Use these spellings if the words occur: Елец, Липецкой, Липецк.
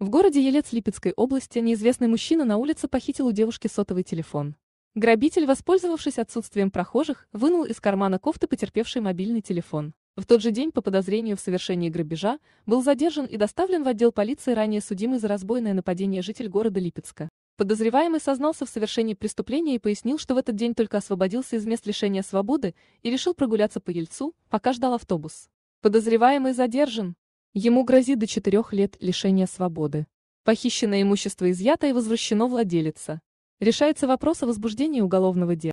В городе Елец Липецкой области неизвестный мужчина на улице похитил у девушки сотовый телефон. Грабитель, воспользовавшись отсутствием прохожих, вынул из кармана кофты потерпевший мобильный телефон. В тот же день по подозрению в совершении грабежа был задержан и доставлен в отдел полиции ранее судимый за разбойное нападение житель города Липецка. Подозреваемый сознался в совершении преступления и пояснил, что в этот день только освободился из мест лишения свободы и решил прогуляться по Ельцу, пока ждал автобус. Подозреваемый задержан. Ему грозит до 4 лет лишения свободы. Похищенное имущество изъято и возвращено владелице. Решается вопрос о возбуждении уголовного дела.